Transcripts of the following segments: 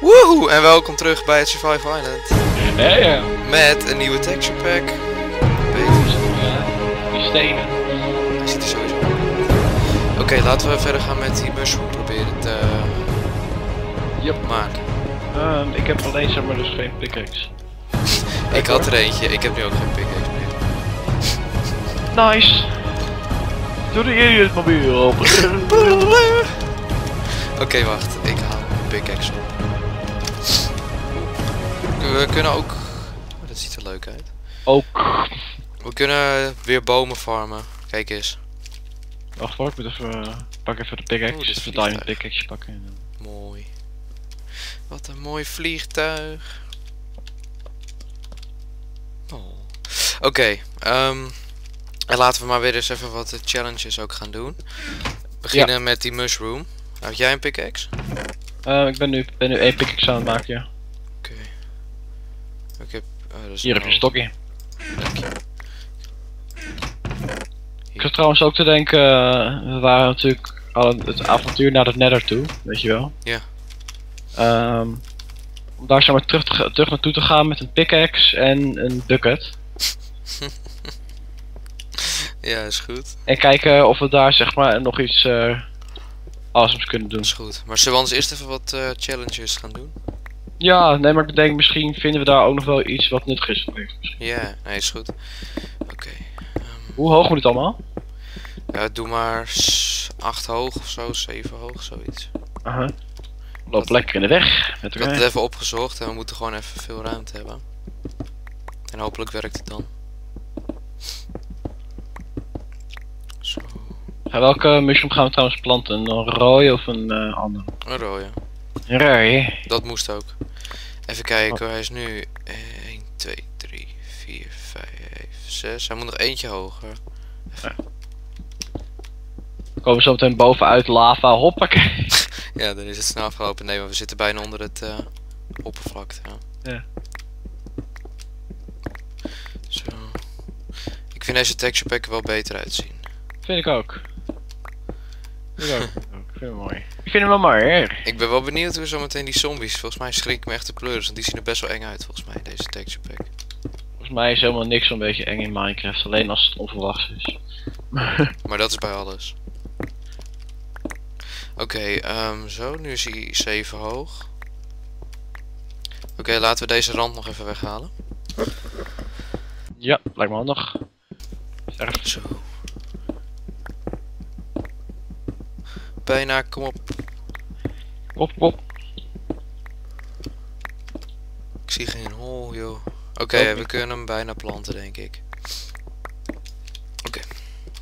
Woehoe, en welkom terug bij het Survival Island. Ja, ja. Met een nieuwe texture pack. Beter. Ja, die stenen. Hij ziet er sowieso uit. Oké, laten we verder gaan met die mushroom proberen te maken. Ik heb alleen zeg maar dus geen pickaxe. Ik had er eentje, ik heb nu ook geen pickaxe meer. Nice! Doe de idiot mobiel open. Oké, wacht, ik haal een pickaxe op. We kunnen ook... Oh, dat ziet er leuk uit. Ook. We kunnen weer bomen farmen. Kijk eens. Wacht, ik moet even... Pak even de pickaxe, de diamond pickaxe pakken. Mooi. Wat een mooi vliegtuig. Oh. Oké. En laten we maar weer eens even wat challenges ook gaan doen. Beginnen met die mushroom. Had jij een pickaxe? Ik ben nu één pickaxe aan het maken, ja. Oké. Hier heb je een stokje. Dank je. Ik zat trouwens ook te denken, we waren natuurlijk al het avontuur naar het Nether toe, weet je wel. Ja. Om daar zomaar terug naartoe te gaan met een pickaxe en een bucket. Ja, is goed. En kijken of we daar zeg maar nog iets awesomes kunnen doen. Is goed. Maar zullen we ons eerst even wat challenges gaan doen? Ja, nee, maar ik denk misschien vinden we daar ook nog wel iets wat nuttig is. Ja, nee, is goed. Oké. Hoe hoog moet het allemaal? Ja, doe maar 8 hoog of zo, 7 hoog, zoiets. Aha. Loop lekker in de weg. Ik had het even opgezocht en we moeten gewoon even veel ruimte hebben. En hopelijk werkt het dan. Zo. Ja, welke mushroom gaan we trouwens planten? Een rode of een andere? Een rode. Rij. Dat moest ook. Even kijken, hij is nu 1, 2, 3, 4, 5, 6. Hij moet nog eentje hoger. Ja. We komen zo meteen bovenuit lava, hoppakee. Ja, dan is het snel afgelopen. Nee, maar we zitten bijna onder het oppervlakte. Ja. Zo. Ik vind deze texture pack wel beter uitzien. Vind ik ook. Ik vind hem mooi. Ik vind hem wel mooi, hè? Ik ben wel benieuwd hoe zometeen die zombies. Volgens mij schrik ik me echt de kleuren, want die zien er best wel eng uit, volgens mij, deze texture pack. Volgens mij is helemaal niks zo'n beetje eng in Minecraft, alleen als het onverwachts is. Maar dat is bij alles. Oké, zo, nu is hij 7 hoog. Oké, laten we deze rand nog even weghalen. Ja, lijkt me handig. Zo. Bijna, kom op. Op. Ik zie geen hol, joh. Oké, we kunnen hem bijna planten, denk ik. Oké.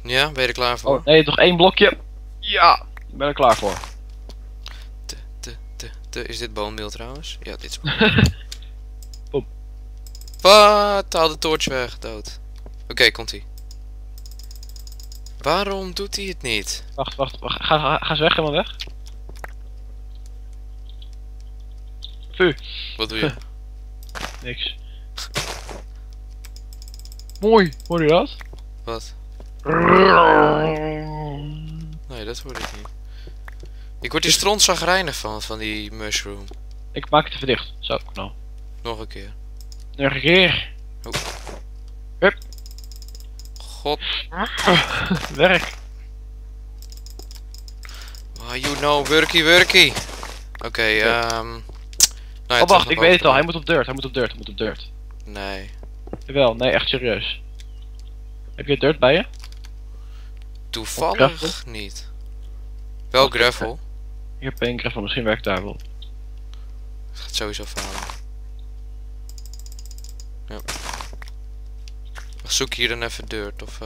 Ja, ben je er klaar voor? Oh, nee, toch 1 blokje? Ja, ik ben er klaar voor. Is dit boomdeel trouwens? Ja, dit is boom. Wat? Haal de torch weg, dood. Oké, komt-ie. Waarom doet hij het niet? Wacht. Ga ze weg, helemaal weg. Vuur. Wat doe je? Niks. Mooi, hoor je dat? Wat? Nee, dat hoor ik niet. Ik word hier strontzagrijnig van die mushroom. Ik maak het even dicht. Zo, nou. Nog een keer. Nog een keer. Oh. Hup. God. Werk. Well, you know, worky. Oké. Nou ja, oh wacht, ik weet het al. Hij moet op dirt. Nee. Jawel, nee, echt serieus. Heb je dirt bij je? Toevallig niet. Wel gravel. Ik heb één gravel, misschien werkt daar wel. Het gaat sowieso falen. Ja. Zoek hier dan even dirt of...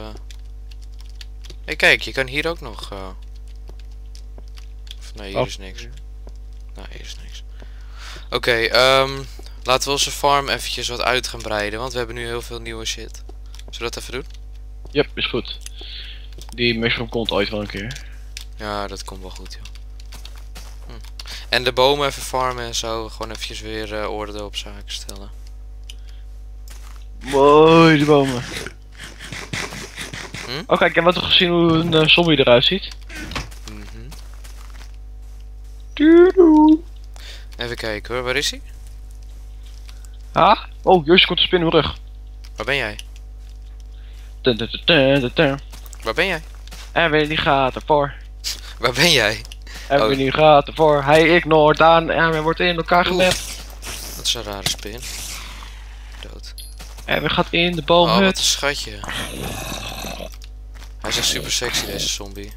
Hey, kijk, je kan hier ook nog... Of nee, hier is niks. Oké, laten we onze farm eventjes wat uit gaan breiden, want we hebben nu heel veel nieuwe shit. Zullen we dat even doen? Ja, is goed. Die mushroom komt ooit wel een keer. Ja, dat komt wel goed, joh. En de bomen even farmen en zo, gewoon eventjes weer orde op zaken stellen. Mooi, de bomen. Oh kijk, ik heb toch gezien hoe een zombie eruit ziet. Even kijken hoor, waar is hij? Ah, oh, Josje komt de spin in mijn rug. Waar ben jij? Waar ben jij? En weer die gaat ervoor. Waar ben jij? En weer die gaat ervoor. Hij ignoreert aan en hij wordt in elkaar gelegd. Dat is een rare spin. Dood. En weer gaat in de boomhut. Oh, wat een schatje. Hij is echt super sexy, deze zombie.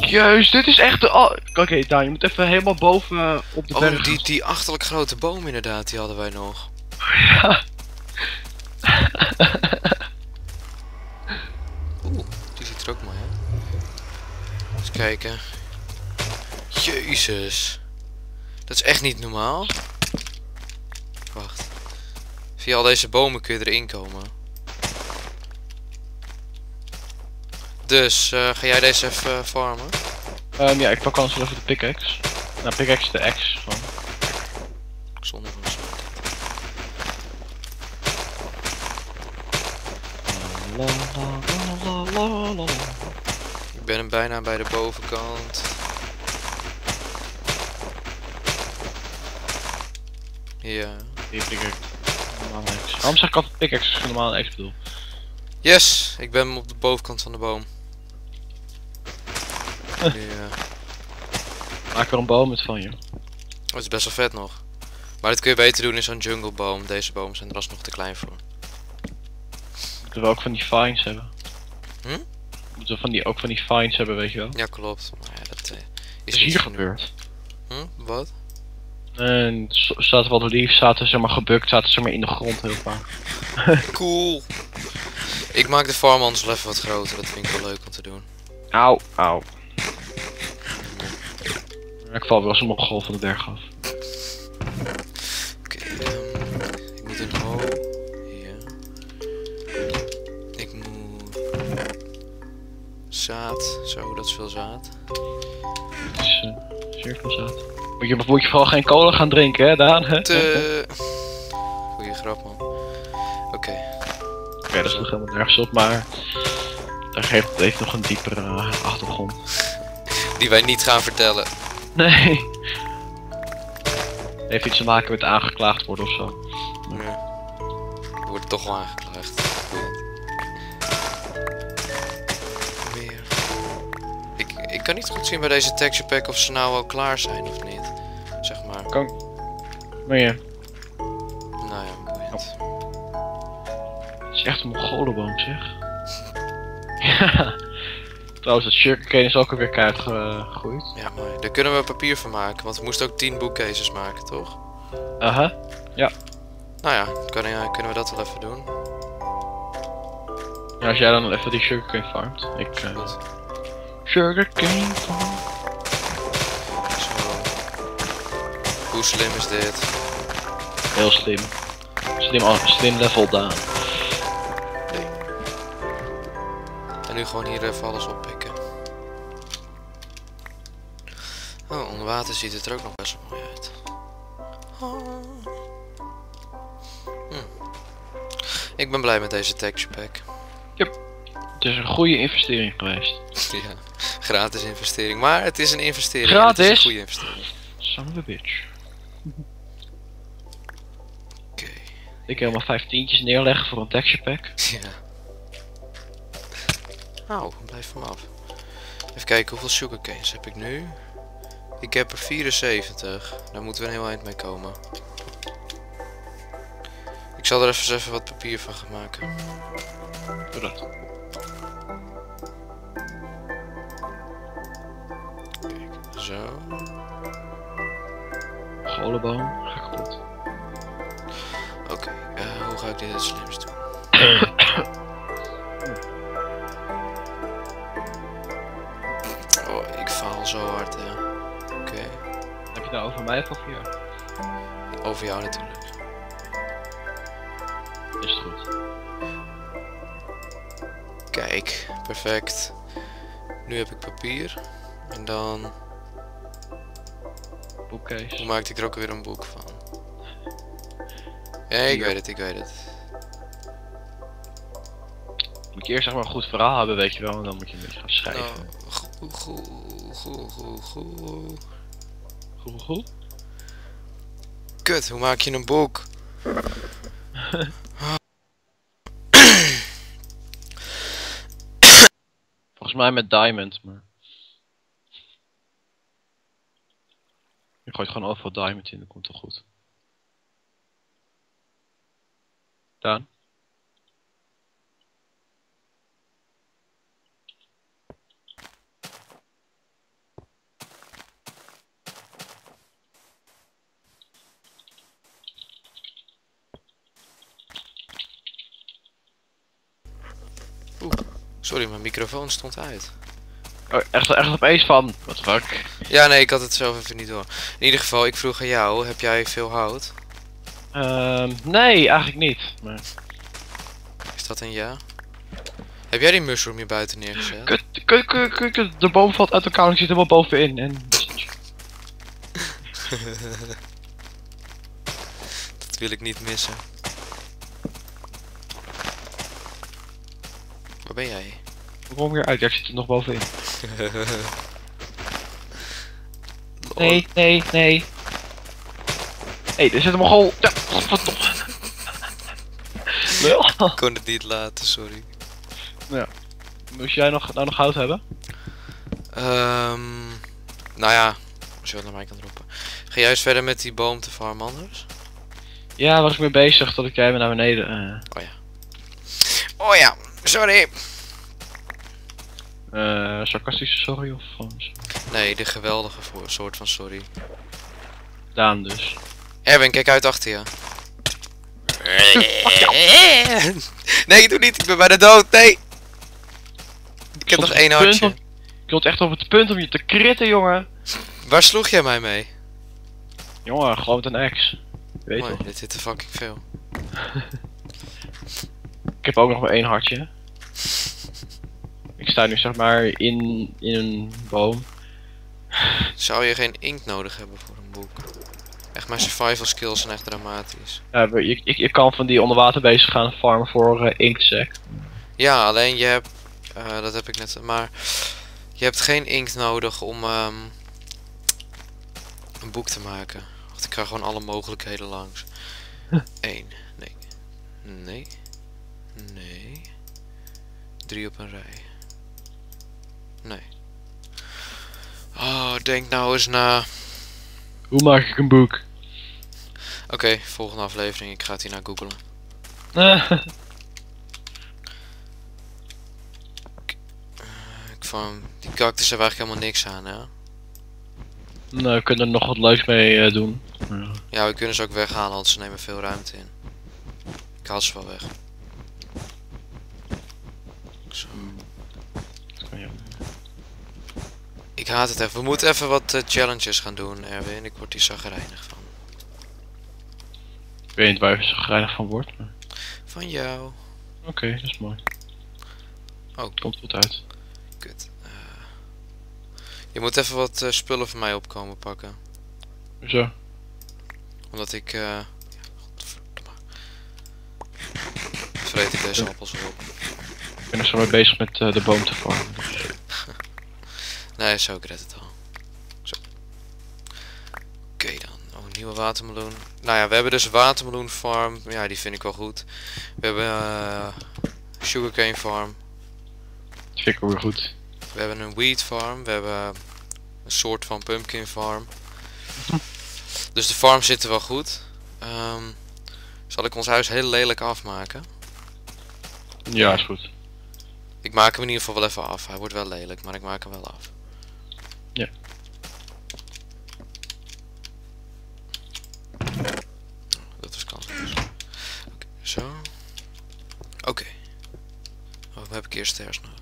Juist, dit is echt de... Oh, oké, Daan, je moet even helemaal boven op de berg. Oh, die achterlijk grote boom inderdaad, die hadden wij nog. Ja. Oeh, die ziet er ook mooi uit. Eens kijken. Jezus. Dat is echt niet normaal. Wacht. Via al deze bomen kun je erin komen. Dus, ga jij deze even farmen? Ja, ik pak anders even de pickaxe. Nou, pickaxe de axe van. Zonde van zon. Ik ben hem bijna bij de bovenkant. Ja. Hier pickaxe. Normaal axe. Waarom zeg ik altijd pickaxe van normaal axe bedoel? Yes, ik ben op de bovenkant van de boom. Maak er een boom met van je. Dat is best wel vet nog. Maar dit kun je beter doen in zo'n jungleboom. Deze bomen zijn er alsnog te klein voor. Moeten we ook van die vines hebben? Hm? Moeten we ook van die vines hebben, weet je wel? Ja, klopt. Maar ja, dat is hier gebeurd. Hm? Wat? En zaten wel lief, zaten ze maar gebukt, zaten ze maar in de grond heel vaak. Cool. Ik maak de farm anders wel even wat groter, dat vind ik wel leuk om te doen. Auw, auw. Ik val wel eens een golf van de berg af. Oké, ik moet een hol. Hier. Ik moet... zaad. Zo, dat is veel zaad. Dat is zeer veel zaad. Moet je vooral geen kolen gaan drinken, hè, Daan? Goeie grap, man. Oké, dat sloeg helemaal nergens op, maar dat heeft nog een diepere achtergrond. Die wij niet gaan vertellen. Nee. Heeft iets te maken met aangeklaagd worden ofzo. Nee. Je wordt toch wel aangeklaagd. Meer. Ik kan niet goed zien bij deze texture pack of ze nou al klaar zijn of niet. Zeg maar. Kan. Meer. Nou ja, boeiend. Oh. Het is echt een mongolenboom, zeg. Ja. Trouwens, dat sugarcane is ook alweer keihard gegroeid. Ja, mooi. Daar kunnen we papier van maken, want we moesten ook 10 boekcases maken, toch? Aha, ja. Nou ja, kunnen we dat wel even doen. Ja, als jij dan even die sugarcane farmt. Ik... sugarcane farm. Zo. Hoe slim is dit? Heel slim. Slim level down. En nu gewoon hier even alles oppikken. Oh, onder water ziet het er ook nog best wel mooi uit. Ik ben blij met deze texture pack. Yep. Het is een goede investering geweest. Ja, gratis investering. Maar het is een investering. Gratis? Het is een goede investering. Son of a bitch. Oké. Ik helemaal 5 tientjes neerleggen voor een texture pack. Ja. Nou, blijf van af. Even kijken, hoeveel sugarcanes heb ik nu? Ik heb er 74. Daar moeten we een heel eind mee komen. Ik zal er even wat papier van gaan maken. Doe dat. Kijk, zo. Goleboom, ga kapot. Oké, hoe ga ik dit het slimst doen? Zo hard, ja. Oké. Heb je het nou over mij of over jou? Over jou natuurlijk. Is het goed. Kijk, perfect. Nu heb ik papier. En dan... boekcase. Hoe maakte ik er ook weer een boek van? Ja, ik weet het. Moet je eerst zeg maar een goed verhaal hebben, weet je wel. En dan moet je een beetje gaan schrijven. Goed. Kut, hoe maak je een boek? Volgens mij met diamond, maar... Je gooit gewoon overal diamond in, dat komt toch goed. Daan? Sorry, mijn microfoon stond uit. Oh, echt opeens van. What the fuck? Ja, nee, ik had het zelf even niet door. In ieder geval, ik vroeg aan jou, heb jij veel hout? Nee, eigenlijk niet. Maar... Is dat een ja? Heb jij die mushroom hier buiten neergezet? Kut, de boom valt uit elkaar en ik zit helemaal bovenin en... Dat wil ik niet missen. Waar ben jij? Ik kom weer uit, jij zit er nog bovenin. Nee. Hé, er zit een Mongool. Ja, ik kon het niet laten, sorry. Ja. Moest jij nou nog hout hebben? Nou ja, als je wat naar mij kan roepen. Ga jij eens verder met die boom te farmen anders? Ja, was ik mee bezig dat ik jij naar beneden. Oh ja. Sorry! Sarcastische sorry of van? Nee, de geweldige soort van sorry. Daan dus. Erwin, kijk uit achter je. Nee, doe niet! Ik ben bijna dood! Nee! Ik heb nog één hartje. Ik stond echt op het punt om je te kritten, jongen! Waar sloeg jij mij mee? Jongen, gewoon met een ex. Weet je wel. Dit zit er fucking veel. Ik heb ook nog maar één hartje. Ik sta nu zeg maar in een boom. Zou je geen inkt nodig hebben voor een boek? Echt, mijn survival skills zijn echt dramatisch. Ja, ik kan van die onderwaterbeesten gaan farmen voor inktzak. Ja, alleen je hebt... dat heb ik net... Maar je hebt geen inkt nodig om een boek te maken. Want ik ga gewoon alle mogelijkheden langs. Eén. Nee. 3 op een rij. Nee. Oh, denk nou eens na. Hoe maak ik een boek? Oké, volgende aflevering. Ik ga het hierna googlen. Ik vond die cactus hebben eigenlijk helemaal niks aan, hè? Nou, we kunnen er nog wat leuks mee doen. Ja, we kunnen ze ook weghalen, want ze nemen veel ruimte in. Ik haal ze wel weg. Zo. Ik haat het even. We moeten even wat challenges gaan doen, Erwin. Ik word hier chagrijnig van. Ik weet niet waar je chagrijnig van wordt, maar... Van jou. Oké, dat is mooi. Oh. Komt goed uit. Kut. Je moet even wat spullen van mij opkomen pakken. Hoezo? Omdat ik... Ja, godverdomme. Vreet ik deze appels op. Ik ben er zo mee bezig met de boom te vormen. Nee, zo, ik red het al. Zo. Oké dan. Oh, nieuwe watermeloen. Nou ja, we hebben dus watermeloen farm. Ja, die vind ik wel goed. We hebben sugarcane farm. Dat vind ik ook weer goed. We hebben een wheat farm. We hebben een soort van pumpkin farm. Dus de farm zitten wel goed. Zal ik ons huis heel lelijk afmaken? Ja, is goed. Ik maak hem in ieder geval wel even af. Hij wordt wel lelijk, maar ik maak hem wel af. Ja. Dat was kans. Okay, zo. Oké. Oh, dan heb ik eerst stairs nodig.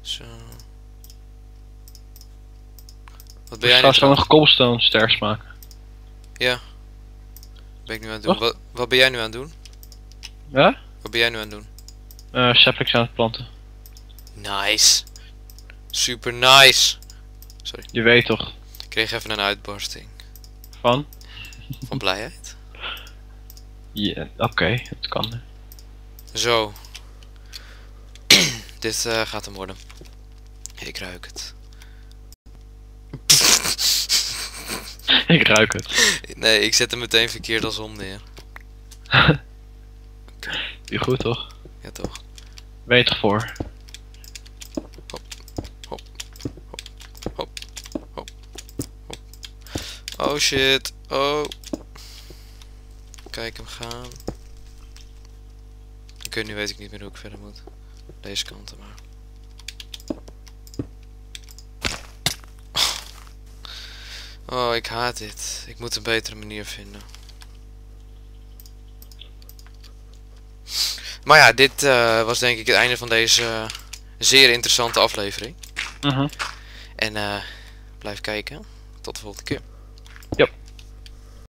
Zo. Wat ben jij nou? Ik zou nog cobblestone stairs maken. Ja. Ben ik nu aan het doen? Wat ben jij nu aan het doen? Ja? Wat ben jij nu aan het doen? Saplings aan het planten. Nice. Super nice. Sorry. Je weet toch? Ik kreeg even een uitbarsting. Van? Van blijheid. Ja, yeah, oké, het kan. Hè. Zo. Dit gaat hem worden. Ik ruik het. Ik ruik het. Nee, ik zet hem meteen verkeerd als om neer. Je goed toch? Ja toch. Weet ervoor. Hop, hop, hop, hop, hop, hop. Oh shit, oh. Kijk hem gaan. Oké, nu weet ik niet meer hoe ik verder moet. Deze kanten maar. Oh, ik haat dit. Ik moet een betere manier vinden. Maar ja, dit was denk ik het einde van deze zeer interessante aflevering. En blijf kijken. Tot de volgende keer.